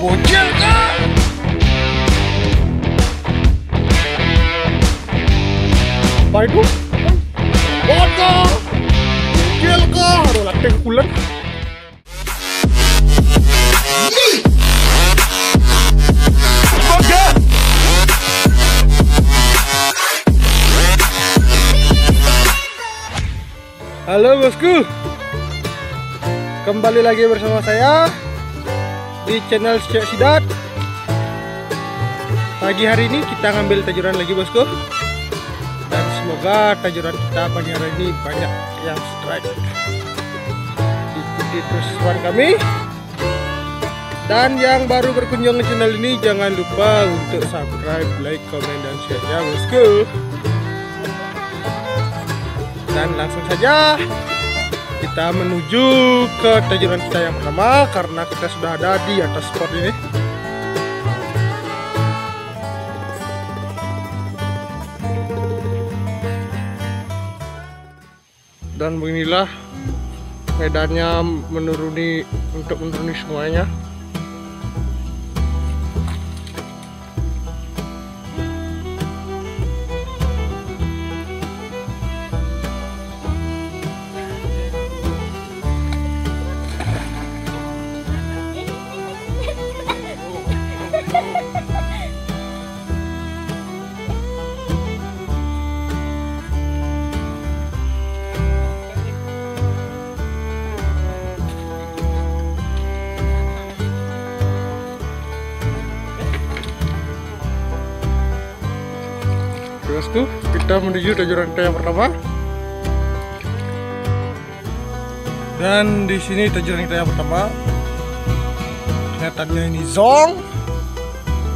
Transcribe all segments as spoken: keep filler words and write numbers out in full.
bocil kan? Apa itu? Bocil! Bocil kah? Aduh, lateng ulet. Halo bosku, kembali lagi bersama saya di channel Si Cewek Sidat. Pagi hari ini kita ngambil tajuran lagi bosku, dan semoga tajuran kita pagi hari ini banyak yang strike. Ikuti terus suara kami, dan yang baru berkunjung ke channel ini jangan lupa untuk subscribe, like, komen, dan share ya bosku. Dan langsung saja kita menuju ke tajuran kita yang pertama, karena kita sudah ada di atas spot ini. Dan beginilah medannya menuruni untuk menuruni semuanya. Bosku, kita menuju tajuran kita yang pertama, dan di sini tajuran kita yang pertama kelihatannya ini zong,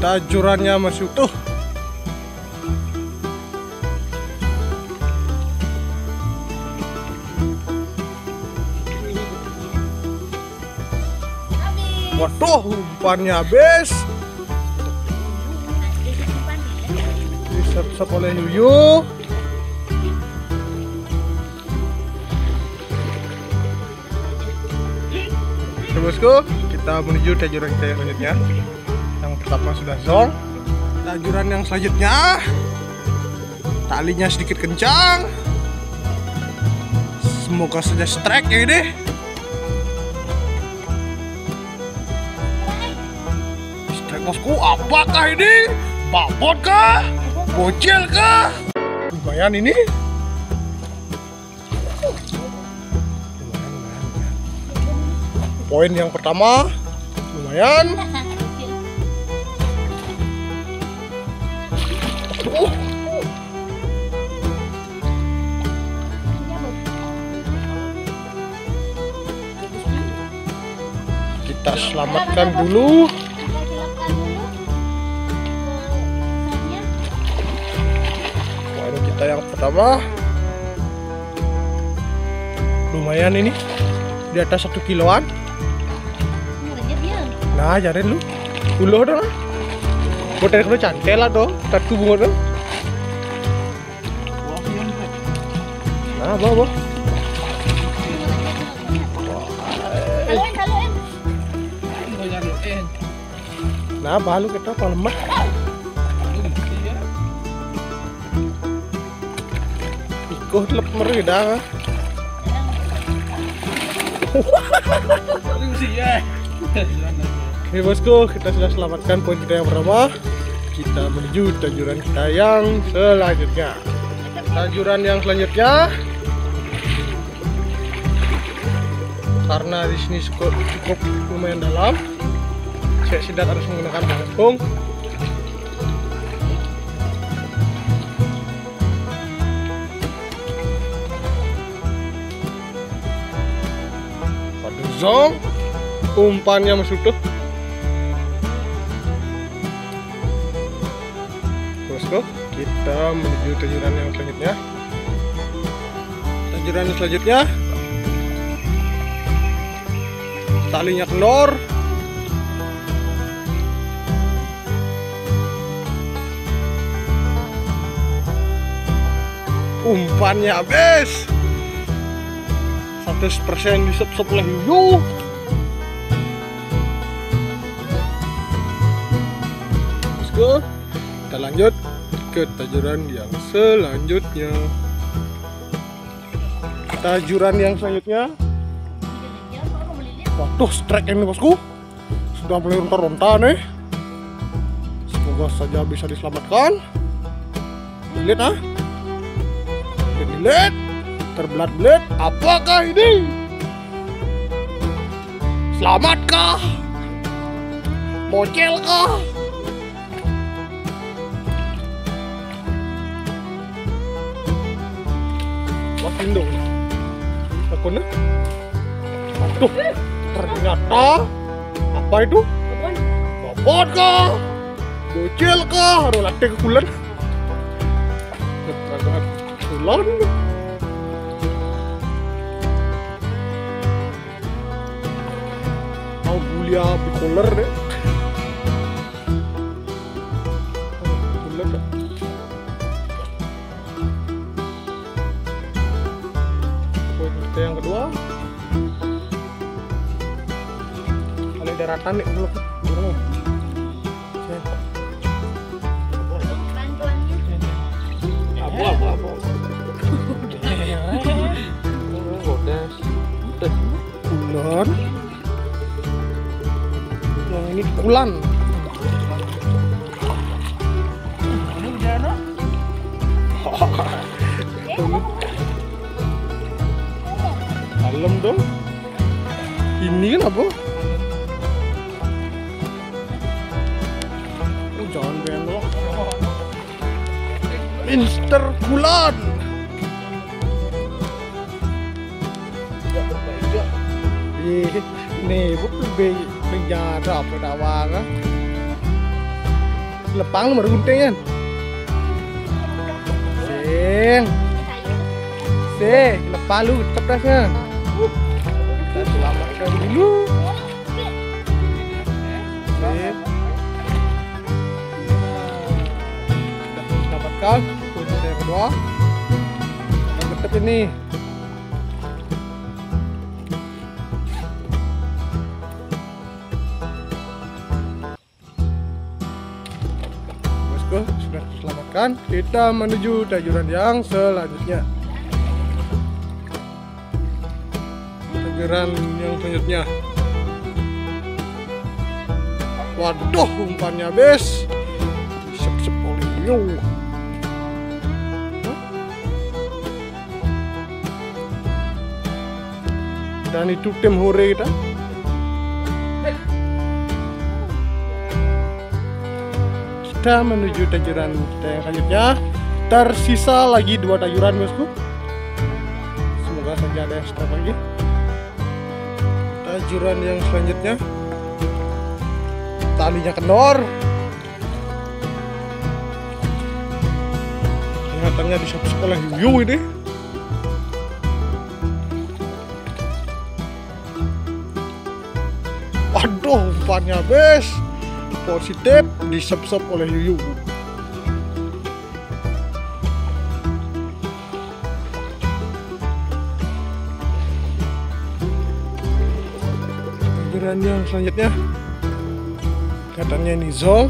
tajurannya masih utuh. Waduh, umpannya habis. Sep-sep oleh Yuyu. Oke bosku, kita menuju tajuran kita yang selanjutnya. Yang pertama sudah zong. Tajuran yang selanjutnya talinya sedikit kencang. Semoga saja strike ya ini. Strike bosku, apakah ini? Babot kah? Bocil kah? Lumayan ini. Poin yang pertama lumayan. Uh. Kita selamatkan dulu. Kita yang pertama lumayan ini, di atas satu kiloan. Nah jarin lu uluh dong, buat dari kalo cantik lah dong, tatu bunga dong. Nah bawa bawa nah balu kita kalau lemah. Gue telep meri dah. Oke bosku, kita sudah selamatkan poin kita yang pertama. Kita menuju tajuran kita yang selanjutnya. Tajuran yang selanjutnya, karena di sini cukup, cukup lumayan dalam, saya Sidat harus menggunakan panggung. Zong, umpannya mesutup. Bosku, kita menuju tajuran yang selanjutnya. Tajuran selanjutnya talinya kendor. Umpannya habis. seratus persen disep-sep lah Yuyu. go, kita lanjut ke tajuran yang selanjutnya. Tajuran yang selanjutnya, waduh strike ini bosku, sudah mulai ronta-ronta nih. Semoga saja bisa diselamatkan. Lilit ah, lilit, terbelat-belat, apakah ini? Selamatkah? Mocelkah? Makin dong, takutnya. Aduh, ternyata apa itu? Bobot kah? Bocil kah? Aduh, latih ke kulon. Keterangan kulon. Augulia bicolor deh. Bicolor deh. Poin kita yang kedua. Daratan nih belum burung. Abu abu abu. Kulan. Yang ini kulan. Ini udara. Kalem dong. Ini kan apa? Jangan belok, Mister Bulan. Nih, bu lebih penjara apa dawang? Lepang nomor guntingan. Sing, sing, lepang lu cepatnya. Kita selamatkan dulu. Untuk yang kedua, yang tetap ini bosku sudah diselamatkan. Kita menuju tajuran yang selanjutnya. Tajuran yang selanjutnya, waduh umpannya habis. Sep-sep oleh dan itu tim hore kita. Kita menuju tajuran kita yang selanjutnya. Tersisa lagi dua tajuran bosku. Semoga saja ada yang setelah lagi. Tajuran yang selanjutnya, talinya kendor. Kelihatannya disapu oleh hiu ini. Aduh, umpannya bes, positif, disep-sep oleh hiu. Tajuran yang selanjutnya, katanya ini zol.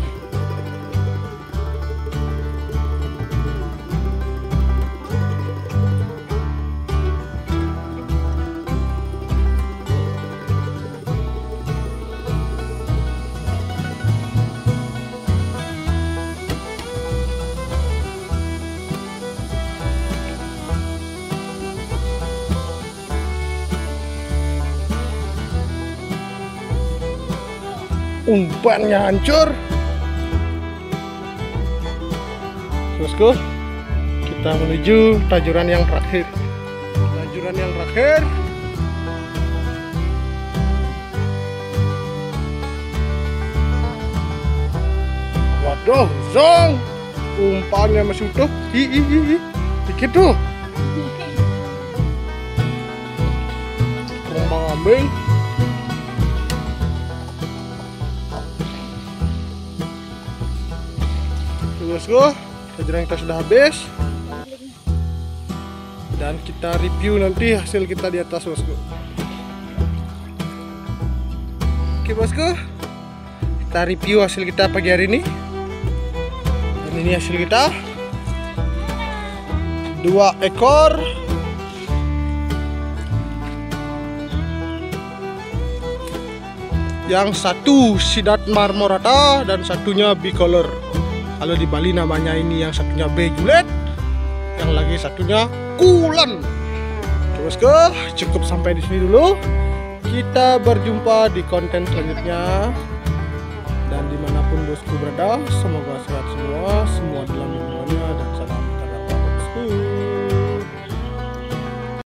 Umpannya hancur bosku. Kita menuju tajuran yang terakhir. Tajuran yang terakhir, waduh zong, umpannya masih utuh. Hihihi dikit tuh kembang ambing. Bosku, tajuran kita sudah habis dan kita review nanti hasil kita di atas bosku. Oke bosku, kita review hasil kita pagi hari ini. ini hasil kita. Dua ekor. Yang satu Sidat Marmorata dan satunya bicolor. Kalau di Bali namanya ini yang satunya bejulet, yang lagi satunya kulan. Terus ke, cukup sampai di sini dulu. Kita berjumpa di konten selanjutnya. Dan dimanapun bosku berada, semoga sehat semua, semua dalam lindungannya dan